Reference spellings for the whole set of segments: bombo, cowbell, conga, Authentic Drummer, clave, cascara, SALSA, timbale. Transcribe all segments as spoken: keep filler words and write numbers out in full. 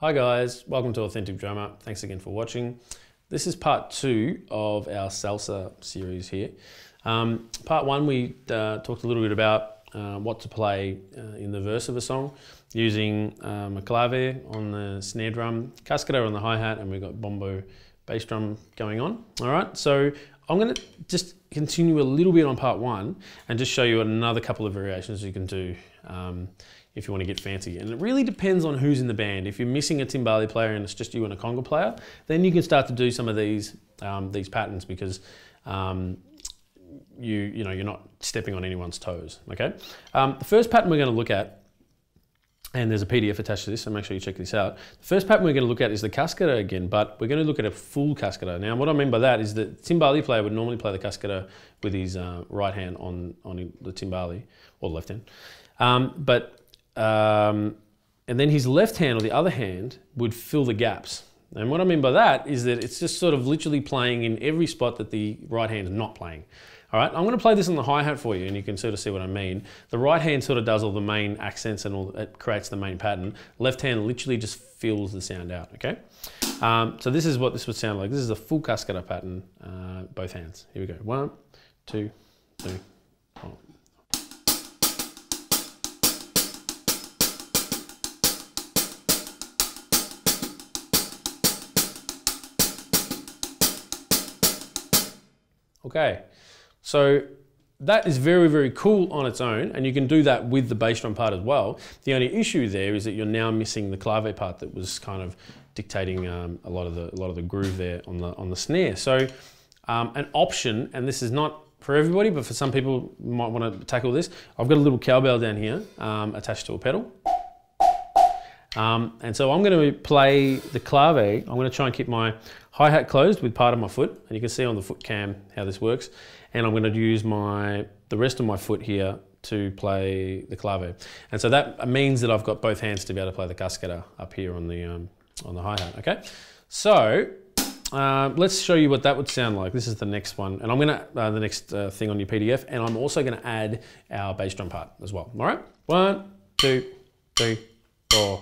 Hi guys, welcome to Authentic Drummer. Thanks again for watching. This is part two of our salsa series here. Um, part one, we uh, talked a little bit about uh, what to play uh, in the verse of a song using um, a clave on the snare drum, cascara on the hi-hat, and we've got bombo bass drum going on. All right, so I'm gonna just continue a little bit on part one and just show you another couple of variations you can do um, if you want to get fancy. And it really depends on who's in the band. If you're missing a timbale player and it's just you and a conga player, then you can start to do some of these um, these patterns because um, you you know you're not stepping on anyone's toes. Okay. Um, the first pattern we're going to look at, and there's a P D F attached to this, so make sure you check this out. The first pattern we're going to look at is the cascara again, but we're going to look at a full cascara. Now, what I mean by that is that the timbale player would normally play the cascara with his uh, right hand on on the timbale or left hand, um, but Um, and then his left hand or the other hand would fill the gaps. And what I mean by that is that it's just sort of literally playing in every spot that the right hand is not playing. All right, I'm going to play this on the hi-hat for you and you can sort of see what I mean. The right hand sort of does all the main accents and all, it creates the main pattern. Left hand literally just fills the sound out, okay? Um, so this is what this would sound like. This is a full cascara pattern, uh, both hands. Here we go. One, two, three, four. Okay, so that is very, very cool on its own, and you can do that with the bass drum part as well. The only issue there is that you're now missing the clave part that was kind of dictating um, a lot of the a lot of the groove there on the on the snare. So um, an option, and this is not for everybody, but for some people might want to tackle this. I've got a little cowbell down here um, attached to a pedal. Um, and so I'm going to play the clave. I'm going to try and keep my hi-hat closed with part of my foot, and you can see on the foot cam how this works. And I'm going to use my the rest of my foot here to play the clave. And so that means that I've got both hands to be able to play the cascara up here on the um, on the hi-hat. Okay, so um, let's show you what that would sound like. This is the next one, and I'm going to uh, the next uh, thing on your P D F, and I'm also going to add our bass drum part as well. All right, one, two, three, four.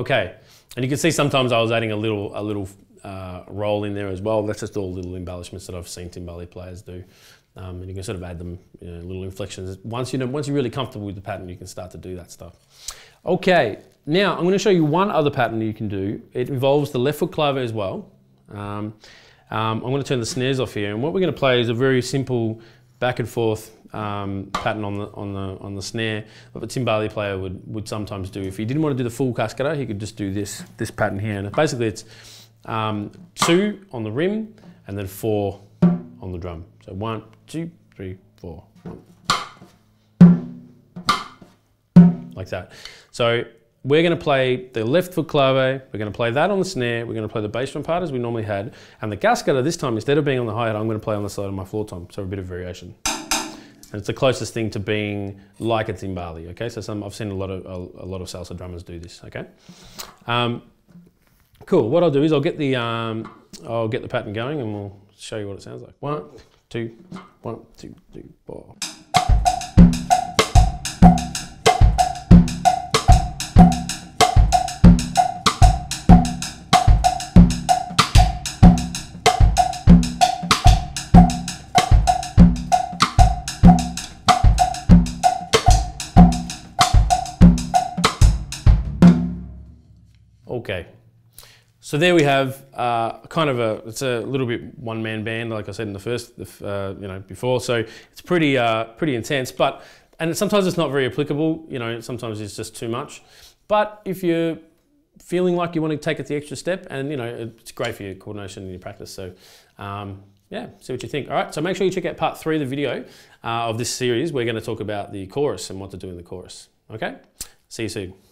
Okay, and you can see sometimes I was adding a little a little uh, roll in there as well. That's just all little embellishments that I've seen timbale players do, um, and you can sort of add them, you know, little inflections. Once you know, once you're really comfortable with the pattern, you can start to do that stuff. Okay, now I'm going to show you one other pattern you can do. It involves the left foot clave as well. Um, um, I'm going to turn the snares off here, and what we're going to play is a very simple back and forth um, pattern on the on the on the snare that a timbale player would would sometimes do. If he didn't want to do the full cascara, he could just do this this pattern here. And basically, it's um, two on the rim and then four on the drum. So one, two, three, four, like that. So we're going to play the left foot clave, we're going to play that on the snare, we're going to play the bass drum part as we normally had, and the cascara this time, instead of being on the hi-hat, I'm going to play on the side of my floor tom, so a bit of variation. And it's the closest thing to being like a timbale, okay? So some, I've seen a lot of a, a lot of salsa drummers do this, okay? Um, cool, what I'll do is I'll get the, um, I'll get the pattern going and we'll show you what it sounds like. One, two, one, two, three, four. Okay, so there we have uh, kind of a, it's a little bit one-man band, like I said in the first, uh, you know, before, so it's pretty, uh, pretty intense, but, and sometimes it's not very applicable, you know, sometimes it's just too much, but if you're feeling like you want to take it the extra step, and, you know, it's great for your coordination and your practice, so, um, yeah, see what you think. All right, so make sure you check out part three of the video uh, of this series. We're going to talk about the chorus and what to do in the chorus, okay? See you soon.